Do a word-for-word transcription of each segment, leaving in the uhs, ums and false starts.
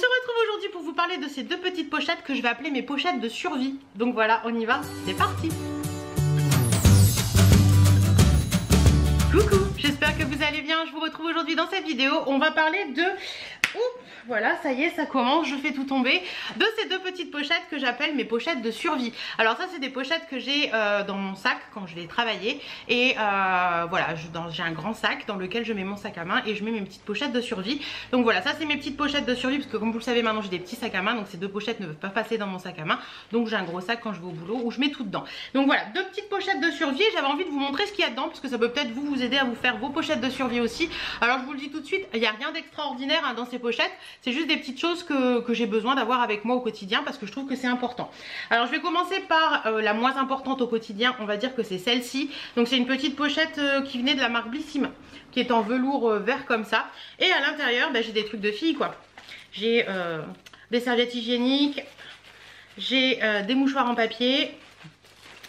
se retrouve aujourd'hui pour vous parler de ces deux petites pochettes que je vais appeler mes pochettes de survie. Donc voilà, on y va, c'est parti. Coucou, j'espère que vous allez bien. Je vous retrouve aujourd'hui dans cette vidéo. On va parler de... Oups, voilà, ça y est, ça commence, je fais tout tomber. De ces deux petites pochettes que j'appelle mes pochettes de survie. Alors ça, c'est des pochettes que j'ai euh, dans mon sac quand je vais travailler. Et euh, voilà, j'ai un grand sac dans lequel je mets mon sac à main et je mets mes petites pochettes de survie. Donc voilà, ça c'est mes petites pochettes de survie, parce que comme vous le savez maintenant, j'ai des petits sacs à main. Donc ces deux pochettes ne peuvent pas passer dans mon sac à main. Donc j'ai un gros sac quand je vais au boulot où je mets tout dedans. Donc voilà, deux petites pochettes de survie. J'avais envie de vous montrer ce qu'il y a dedans, parce que ça peut peut-être vous, vous aider à vous faire vos pochettes de survie aussi. Alors je vous le dis tout de suite, il n'y a rien d'extraordinaire hein, dans ces pochettes, c'est juste des petites choses que, que j'ai besoin d'avoir avec moi au quotidien parce que je trouve que c'est important. Alors je vais commencer par euh, la moins importante au quotidien, on va dire que c'est celle-ci. Donc c'est une petite pochette euh, qui venait de la marque Blissima, qui est en velours euh, vert comme ça, et à l'intérieur bah, j'ai des trucs de filles quoi. J'ai euh, des serviettes hygiéniques, j'ai euh, des mouchoirs en papier,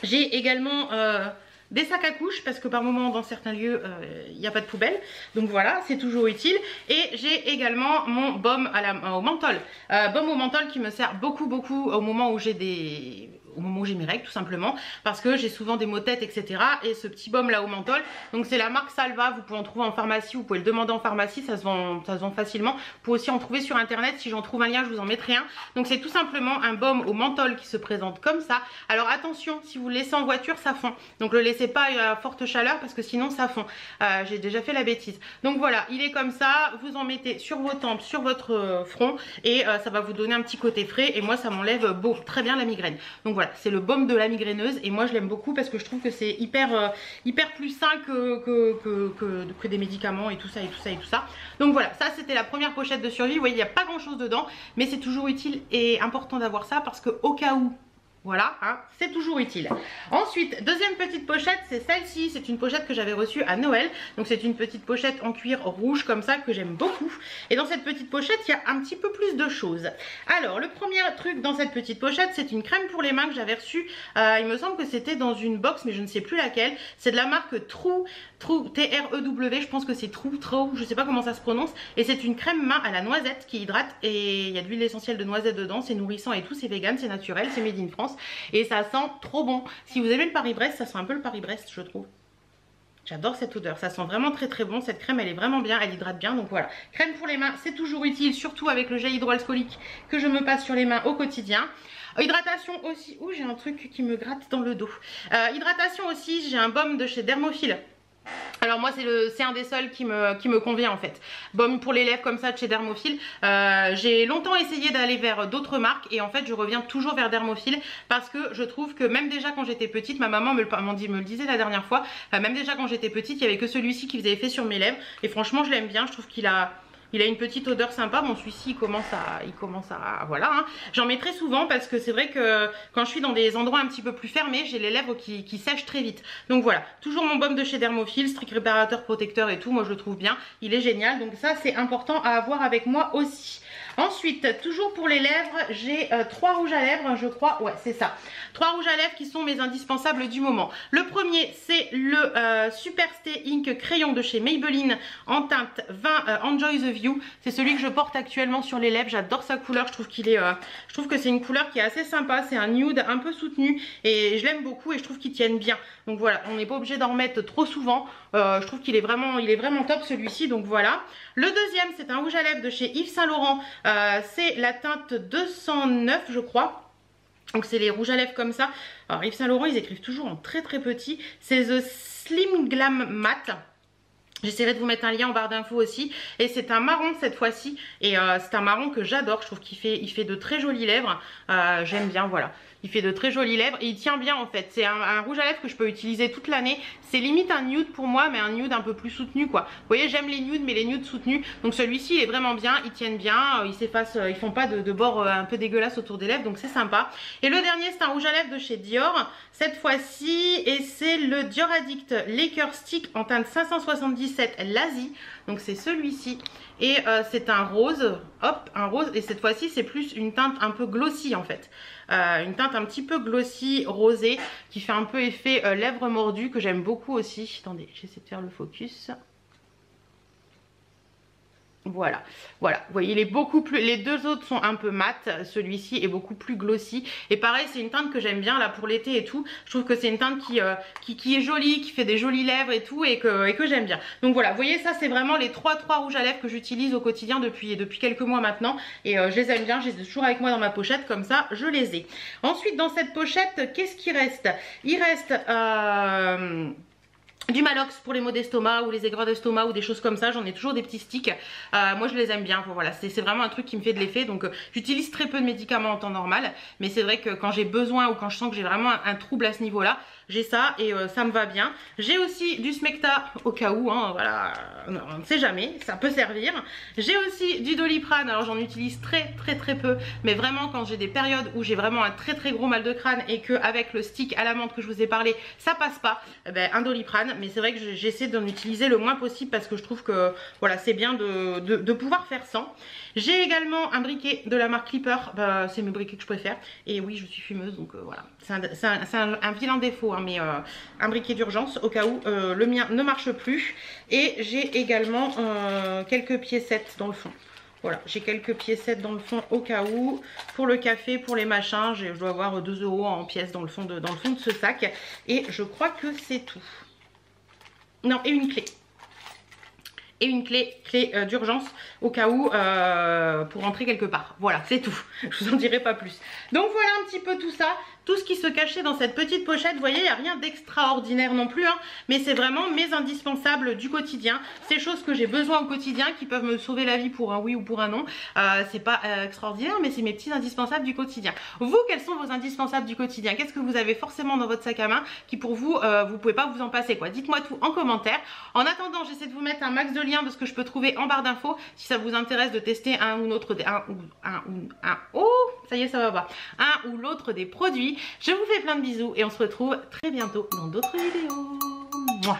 j'ai également euh, des sacs à couches, parce que par moment dans certains lieux il n'y a pas de poubelle, donc voilà, c'est toujours utile. Et j'ai également mon baume à la, euh, au menthol, euh, baume au menthol qui me sert beaucoup beaucoup au moment où j'ai des... au moment où j'ai mes règles tout simplement, parce que j'ai souvent des maux de tête etc, et ce petit baume là au menthol, donc c'est la marque Salva, vous pouvez en trouver en pharmacie, vous pouvez le demander en pharmacie, ça se vend, ça se vend facilement. Vous pouvez aussi en trouver sur internet, si j'en trouve un lien je vous en mettrai un. Donc c'est tout simplement un baume au menthol qui se présente comme ça. Alors attention, si vous le laissez en voiture ça fond, donc le laissez pas à forte chaleur parce que sinon ça fond, euh, j'ai déjà fait la bêtise. Donc voilà, il est comme ça, vous en mettez sur vos tempes, sur votre euh, front, et euh, ça va vous donner un petit côté frais, et moi ça m'enlève beau, très bien la migraine. Donc voilà, Voilà, c'est le baume de la migraineuse, et moi je l'aime beaucoup parce que je trouve que c'est hyper, euh, hyper plus sain que, que, que, que, que des médicaments et tout ça et tout ça et tout ça. Donc voilà, ça c'était la première pochette de survie. Vous voyez, il n'y a pas grand chose dedans, mais c'est toujours utile et important d'avoir ça parce que au cas où, voilà, hein, c'est toujours utile. Ensuite, deuxième petite pochette, c'est celle-ci. C'est une pochette que j'avais reçue à Noël. Donc c'est une petite pochette en cuir rouge comme ça que j'aime beaucoup. Et dans cette petite pochette, il y a un petit peu plus de choses. Alors le premier truc dans cette petite pochette, c'est une crème pour les mains que j'avais reçue. Euh, il me semble que c'était dans une box, mais je ne sais plus laquelle. C'est de la marque Trew, Trew, T R E W. Je pense que c'est Trew, Trew. Je ne sais pas comment ça se prononce. Et c'est une crème main à la noisette qui hydrate, et il y a de l'huile essentielle de noisette dedans. C'est nourrissant et tout. C'est vegan, c'est naturel, c'est made in France. Et ça sent trop bon. Si vous aimez le Paris-Brest, ça sent un peu le Paris-Brest je trouve. J'adore cette odeur, ça sent vraiment très très bon. Cette crème elle est vraiment bien, elle hydrate bien. Donc voilà, crème pour les mains, c'est toujours utile, surtout avec le gel hydroalcoolique que je me passe sur les mains au quotidien. Hydratation aussi, ouh j'ai un truc qui me gratte dans le dos. euh, Hydratation aussi, j'ai un baume de chez Dermophil. Alors moi c'est un des seuls qui me, qui me convient en fait. Baume pour les lèvres comme ça de chez Dermophil. euh, J'ai longtemps essayé d'aller vers d'autres marques, et en fait je reviens toujours vers Dermophil, parce que je trouve que même déjà quand j'étais petite, ma maman me le, me le disait la dernière fois, euh, même déjà quand j'étais petite il n'y avait que celui-ci qui faisait effet sur mes lèvres. Et franchement je l'aime bien, je trouve qu'il a... il a une petite odeur sympa. Bon, celui-ci il commence à... Il commence à voilà, hein. J'en mets très souvent parce que c'est vrai que quand je suis dans des endroits un petit peu plus fermés, j'ai les lèvres qui, qui sèchent très vite. Donc voilà, toujours mon baume de chez Dermophil, strict réparateur, protecteur et tout. Moi je le trouve bien, il est génial. Donc ça c'est important à avoir avec moi aussi. Ensuite, toujours pour les lèvres, j'ai euh, trois rouges à lèvres je crois. Ouais c'est ça, trois rouges à lèvres qui sont mes indispensables du moment. Le premier c'est le euh, Super Stay Ink crayon de chez Maybelline en teinte vingt euh, Enjoy the View. C'est celui que je porte actuellement sur les lèvres. J'adore sa couleur, je trouve qu'il est, euh, je trouve que c'est une couleur qui est assez sympa. C'est un nude un peu soutenu et je l'aime beaucoup, et je trouve qu'il tienne bien. Donc voilà, on n'est pas obligé d'en remettre trop souvent. Euh, je trouve qu'il est vraiment, il est vraiment top celui-ci. Donc voilà. Le deuxième, c'est un rouge à lèvres de chez Yves Saint Laurent. Euh, c'est la teinte deux cent neuf, je crois. Donc c'est les rouges à lèvres comme ça. Alors Yves Saint Laurent, ils écrivent toujours en très très petit. C'est The Slim Glam Matte. J'essaierai de vous mettre un lien en barre d'infos aussi. Et c'est un marron cette fois-ci. Et euh, c'est un marron que j'adore. Je trouve qu'il fait, il fait de très jolies lèvres. Euh, J'aime bien, voilà. Il fait de très jolies lèvres. Et il tient bien en fait. C'est un, un rouge à lèvres que je peux utiliser toute l'année. C'est limite un nude pour moi, mais un nude un peu plus soutenu quoi. Vous voyez, j'aime les nudes, mais les nudes soutenus. Donc celui-ci il est vraiment bien. Ils tiennent bien. Ils s'effacent. Ils font pas de, de bords un peu dégueulasses autour des lèvres. Donc c'est sympa. Et le dernier, c'est un rouge à lèvres de chez Dior cette fois-ci. Et c'est le Dior Addict Lacquer Stick en teinte cinq cent soixante-dix. L'Asie, donc c'est celui-ci, et euh, c'est un rose, hop, un rose, et cette fois-ci c'est plus une teinte un peu glossy en fait, euh, une teinte un petit peu glossy rosée qui fait un peu effet euh, lèvres mordues, que j'aime beaucoup aussi. Attendez, j'essaie de faire le focus. Voilà, voilà, vous voyez, il est beaucoup plus... les deux autres sont un peu mat, celui-ci est beaucoup plus glossy. Et pareil, c'est une teinte que j'aime bien là pour l'été et tout. Je trouve que c'est une teinte qui, euh, qui, qui est jolie, qui fait des jolies lèvres et tout, et que, et que j'aime bien. Donc voilà, vous voyez, ça c'est vraiment les trois, trois rouges à lèvres que j'utilise au quotidien depuis, depuis quelques mois maintenant. Et euh, je les aime bien, je les ai toujours avec moi dans ma pochette, comme ça je les ai. Ensuite, dans cette pochette, qu'est-ce qui reste? Il reste... Euh... du Malox pour les maux d'estomac ou les aigreurs d'estomac ou des choses comme ça, j'en ai toujours des petits sticks, euh, moi je les aime bien, voilà, c'est vraiment un truc qui me fait de l'effet, donc euh, j'utilise très peu de médicaments en temps normal, mais c'est vrai que quand j'ai besoin ou quand je sens que j'ai vraiment un, un trouble à ce niveau là, j'ai ça et euh, ça me va bien. J'ai aussi du Smecta au cas où, hein, voilà, non, on ne sait jamais, ça peut servir. J'ai aussi du Doliprane, alors j'en utilise très très très peu, mais vraiment quand j'ai des périodes où j'ai vraiment un très très gros mal de crâne et qu'avec le stick à la menthe que je vous ai parlé, ça passe pas, eh ben, un Doliprane. Mais c'est vrai que j'essaie d'en utiliser le moins possible parce que je trouve que voilà, c'est bien de, de, de pouvoir faire sans. J'ai également un briquet de la marque Clipper, bah, c'est mes briquets que je préfère. Et oui, je suis fumeuse, donc euh, voilà. C'est un, un, un, un vilain défaut, hein, mais euh, un briquet d'urgence au cas où euh, le mien ne marche plus. Et j'ai également euh, quelques piécettes dans le fond. Voilà, j'ai quelques piécettes dans le fond au cas où. Pour le café, pour les machins, je dois avoir deux euros en pièces dans le fond de, dans le fond de ce sac. Et je crois que c'est tout. Non, et une clé. Et une clé, clé euh, d'urgence au cas où euh, pour rentrer quelque part. Voilà, c'est tout. Je vous en dirai pas plus. Donc voilà un petit peu tout ça. Tout ce qui se cachait dans cette petite pochette, vous voyez, il n'y a rien d'extraordinaire non plus, hein, mais c'est vraiment mes indispensables du quotidien, ces choses que j'ai besoin au quotidien, qui peuvent me sauver la vie pour un oui ou pour un non, euh, c'est pas euh, extraordinaire, mais c'est mes petits indispensables du quotidien. Vous, quels sont vos indispensables du quotidien? Qu'est-ce que vous avez forcément dans votre sac à main qui pour vous, euh, vous pouvez pas vous en passer, quoi? Dites-moi tout en commentaire. En attendant, j'essaie de vous mettre un max de liens de ce que je peux trouver en barre d'infos, si ça vous intéresse de tester un ou l'autre des, un ou, un ou, un, oh, ça y est, ça va pas, un ou l'autre des produits. Je vous fais plein de bisous et on se retrouve très bientôt dans d'autres vidéos. Mouah.